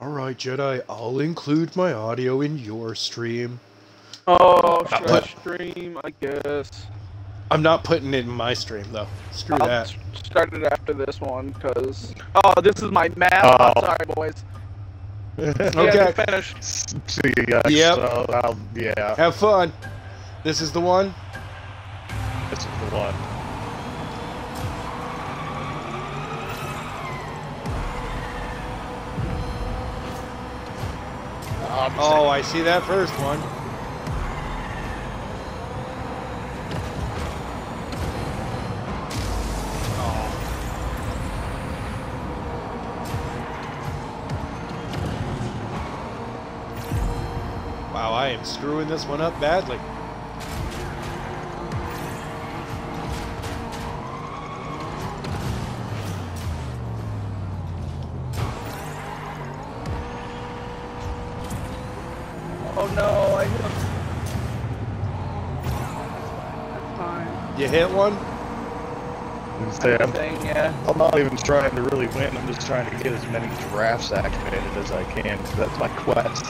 Alright, Jedi, I'll include my audio in your stream. Oh, sure, stream, I guess. I'm not putting it in my stream, though. Screw that. Start it after this one, because... Oh, this is my map. Oh. I'm sorry, boys. Okay. Finish. See you guys. Yep. So, yeah. Have fun. This is the one? This is the one. Oh, I see that first one. Oh. Wow, I am screwing this one up badly. You hit one? I'm not even trying to really win, I'm just trying to get as many giraffes activated as I can, because that's my quest.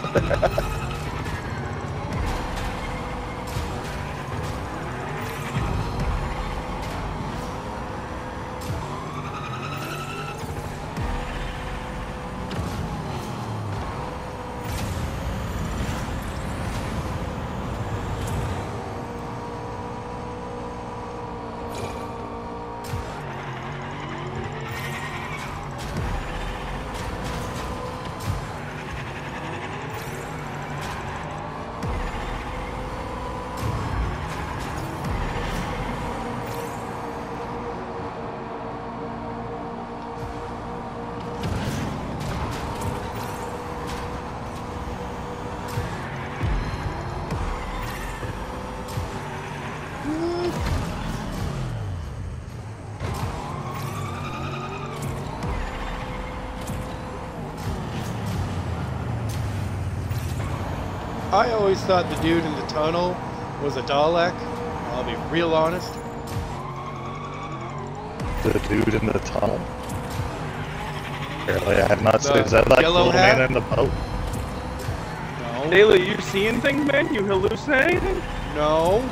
I always thought the dude in the tunnel was a Dalek. I'll be real honest. The dude in the tunnel. Apparently, I have not seen. Is that like the little man in the boat? No. Daley, you seeing things, man? You hallucinating? No.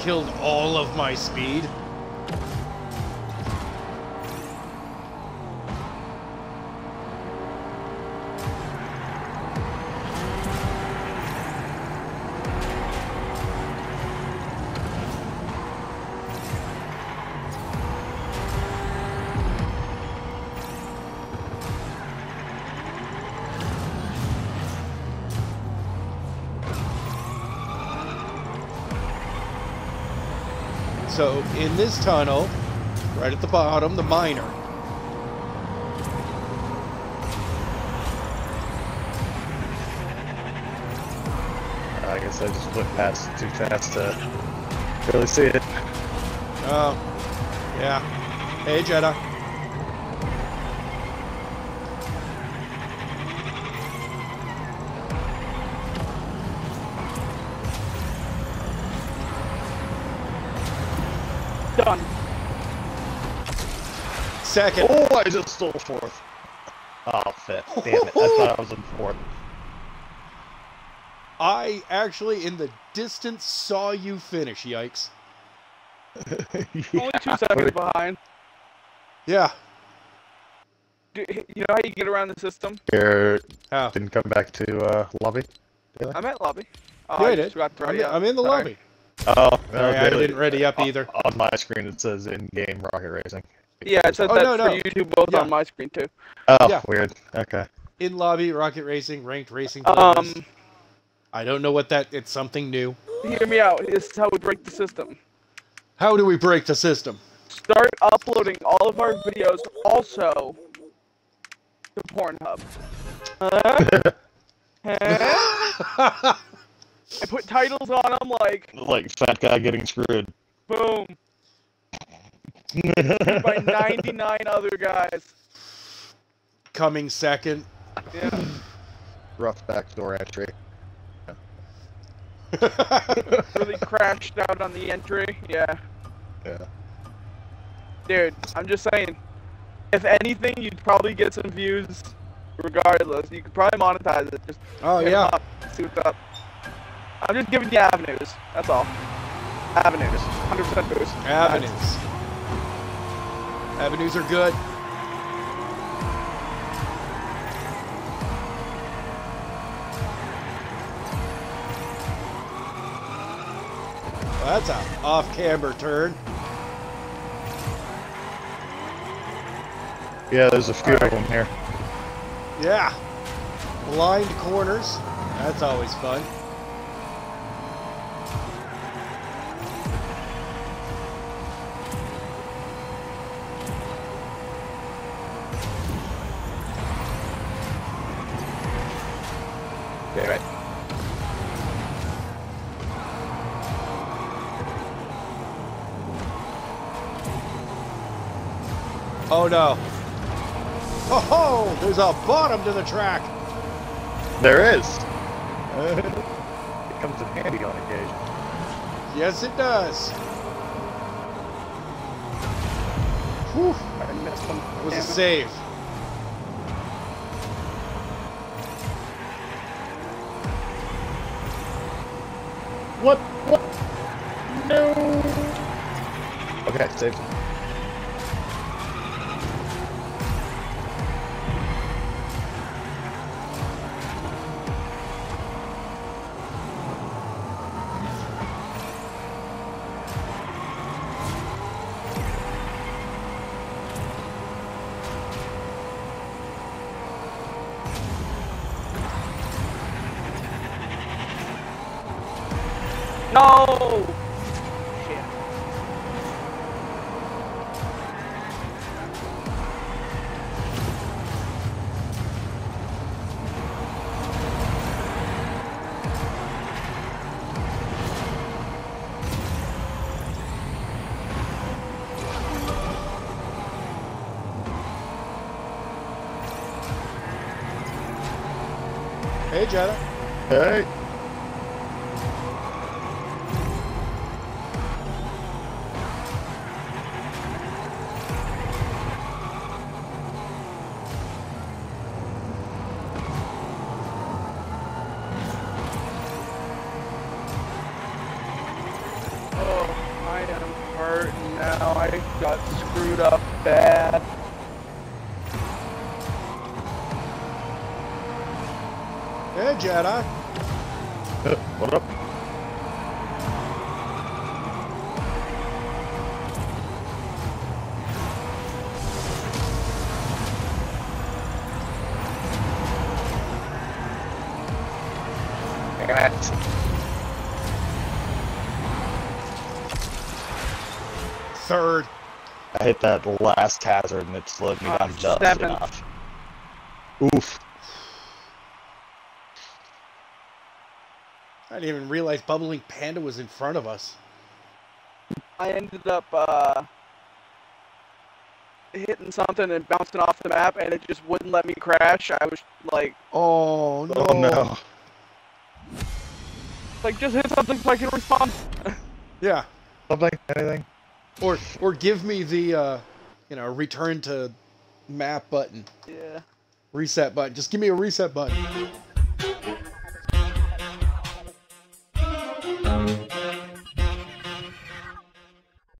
Killed all of my speed. So, in this tunnel, right at the bottom, the miner. I guess I just went past too fast to really see it. Oh, yeah. Hey, Jedi. Done. Second. Oh, I just stole fourth. Oh, fifth. Damn it. I thought I was in fourth. I actually, in the distance, saw you finish. Yikes. Yeah. Only 2 seconds behind. Yeah. You know how you get around the system? Oh. Didn't come back to lobby? Really? I'm at lobby. Oh, yeah, I did. I'm in the lobby. Oh, sorry, I didn't ready up either. On my screen it says in-game rocket racing. Yeah, it says for you two both on my screen too. Oh, yeah. Weird. Okay. In lobby, rocket racing, ranked racing. I don't know what that. It's something new. Hear me out. This is how we break the system. How do we break the system? Start uploading all of our videos also to Pornhub. I put titles on them like... Like, fat guy getting screwed. Boom. by 99 other guys. Coming second. Yeah. Rough backdoor entry. Yeah. Really crashed out on the entry. Yeah. Yeah. Dude, I'm just saying, if anything, you'd probably get some views regardless. You could probably monetize it. Just hit them up, see what's up. I'm just giving you avenues. That's all. Avenues. 100% boost. Avenues. Nice. Avenues are good. Well, that's an off-camber turn. Yeah, there's a few of them here. Yeah. Blind corners. That's always fun. Oh no. Oh ho! There's a bottom to the track! There is! It comes in handy on occasion. Yes it does! Whew! I missed one. It was a save. What? What? No! Okay, saved. No! Shit. Hey, Jedi. Hey. Jedi. What up? Third. I hit that last hazard and it slowed me down just enough. Oof. I didn't even realize Bubbling Panda was in front of us. I ended up hitting something and bouncing off the map, and it just wouldn't let me crash. I was like, oh no. Oh, no. Like, just hit something so I can respond. Yeah. Something, anything. Or give me the, you know, return to map button. Yeah. Reset button. Just give me a reset button.